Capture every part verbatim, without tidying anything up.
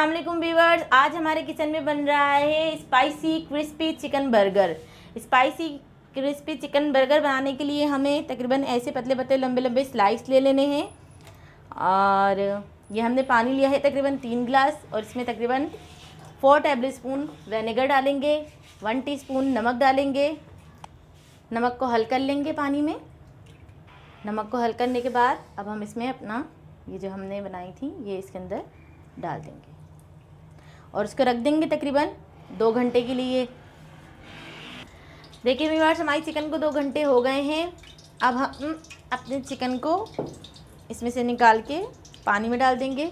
अस्सलाम वालेकुम व्यूअर्स, आज हमारे किचन में बन रहा है spicy crispy chicken burger. Spicy crispy chicken burger बनाने के लिए हमें तकरीबन ऐसे पतले पतले लंबे लंबे स्लाइस ले लेने हैं। और ये हमने पानी लिया है तकरीबन तीन गिलास और इसमें तकरीबन फोर टेबल स्पून विनेगर डालेंगे, वन टी स्पून नमक डालेंगे। नमक को हल कर लेंगे पानी में। नमक को हल करने के बाद अब हम इसमें अपना ये जो हमने बनाई थी ये इसके अंदर डाल देंगे और उसको रख देंगे तकरीबन दो घंटे के लिए। देखिए व्यूअर्स, हमारी चिकन को दो घंटे हो गए हैं। अब हम अपने चिकन को इसमें से निकाल के पानी में डाल देंगे।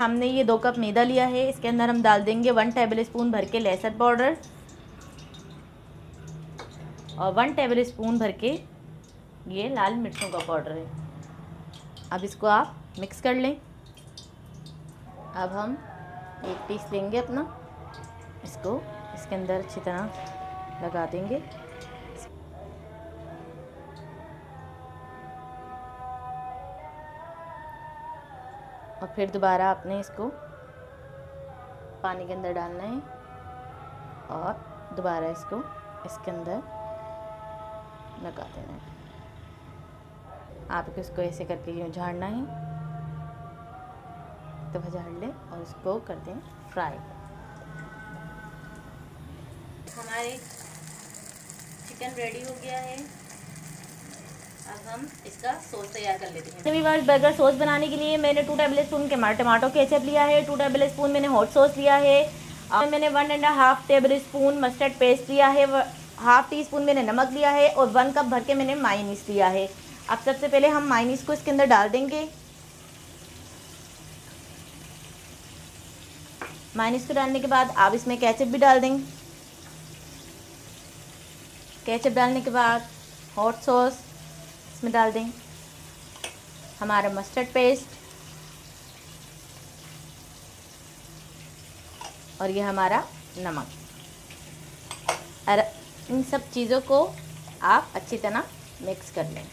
हमने ये दो कप मैदा लिया है, इसके अंदर हम डाल देंगे वन टेबल स्पून भर के लहसुन पाउडर और वन टेबल स्पून भर के ये लाल मिर्चों का पाउडर है। अब इसको आप मिक्स कर लें। अब हम एक पीस लेंगे अपना, इसको इसके अंदर अच्छी तरह लगा देंगे। और फिर दोबारा आपने इसको पानी के अंदर डालना है और दोबारा इसको इसके अंदर लगा देना है। आपको इसको ऐसे करके यूँ झाड़ना है, तो झाड़ लें और इसको कर दें फ्राई। हमारे चिकन रेडी हो गया है। अब हम इसका सॉस तैयार कर लेते हैं। बर्गर सॉस बनाने के लिए मैंने टू टेबल स्पून के टमाटो केचप लिया है, टू टेबल स्पून मैंने हॉट सॉस लिया है और मैंने one and half tablespoon mustard paste लिया है, हाफ टी स्पून मैंने नमक लिया है और वन कप भर के मैंने मायोनीज लिया है। अब सबसे पहले हम मायोनीज को इसके अंदर डाल देंगे। मायोनीज को डालने के बाद आप इसमें केचप भी डाल देंगे। केचप डालने के बाद हॉट सॉस इसमें डाल दें, हमारा मस्टर्ड पेस्ट और ये हमारा नमक। और इन सब चीज़ों को आप अच्छी तरह मिक्स कर लें।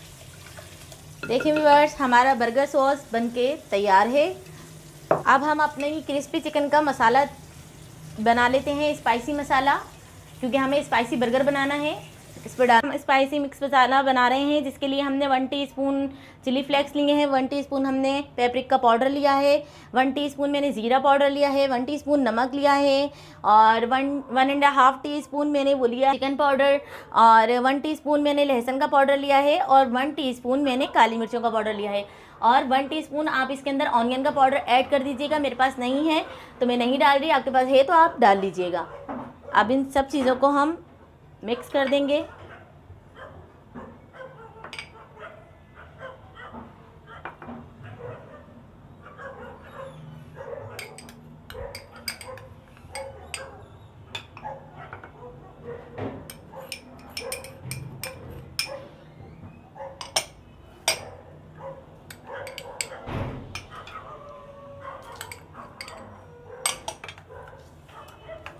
देखिए व्यूअर्स, हमारा बर्गर सॉस बनके तैयार है। अब हम अपने ही क्रिस्पी चिकन का मसाला बना लेते हैं, स्पाइसी मसाला, क्योंकि हमें स्पाइसी बर्गर बनाना है। इस पर डाल हम स्पाइसी मिक्स मसाला बना रहे हैं, जिसके लिए हमने वन टीस्पून चिली फ्लेक्स लिए हैं, वन टीस्पून हमने पेपरिक का पाउडर लिया है, वन टीस्पून मैंने ज़ीरा पाउडर लिया है, वन टीस्पून नमक लिया है और one one and half teaspoon मैंने वो लिया चिकन पाउडर और वन टीस्पून मैंने लहसुन का पाउडर लिया है और वन टीस्पून मैंने काली मिर्चों का पाउडर लिया है और वन टीस्पून आप इसके अंदर ऑनियन का पाउडर ऐड कर दीजिएगा। मेरे पास नहीं है तो मैं नहीं डाल रही, आपके पास है तो आप डाल लीजिएगा। अब इन सब चीज़ों को हम मिक्स कर देंगे।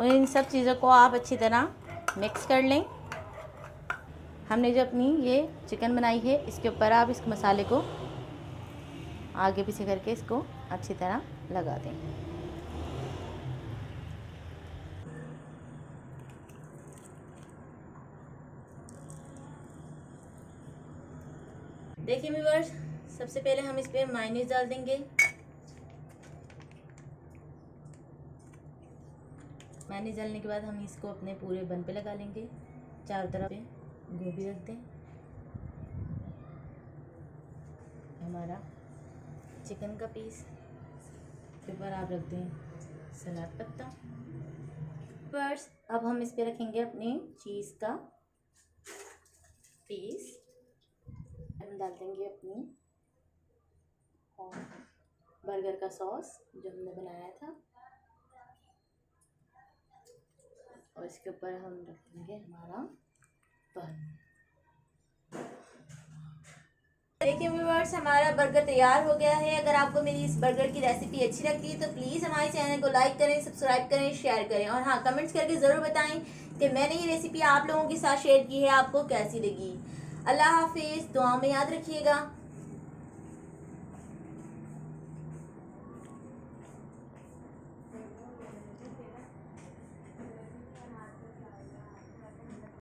और इन सब चीज़ों को आप अच्छी तरह मिक्स कर लें। हमने जो अपनी ये चिकन बनाई है इसके ऊपर आप इस मसाले को आगे पीछे करके इसको अच्छी तरह लगा दें। देखिए व्यूअर्स, सबसे पहले हम इस पे मायोनीज डाल देंगे। मायोनीज डालने के बाद हम इसको अपने पूरे बन पे लगा लेंगे। चारों तरफ गोभी रख दें। हमारा चिकन का पीस के ऊपर आप रख दें सलाद पत्ता। बस अब हम इस पे रखेंगे अपने चीज़ का पीस। हम डाल देंगे अपनी और बर्गर का सॉस जो हमने बनाया था और इसके ऊपर हम रखेंगे हमारा बर्गर। देखिए व्यूअर्स, हमारा बर्गर तैयार हो गया है। अगर आपको मेरी इस बर्गर की रेसिपी अच्छी लगती है तो प्लीज़ हमारे चैनल को लाइक करें, सब्सक्राइब करें, शेयर करें और हाँ, कमेंट्स करके ज़रूर बताएं कि मैंने ये रेसिपी आप लोगों के साथ शेयर की है, आपको कैसी लगी। अल्लाह हाफिज़, दुआ में याद रखिएगा।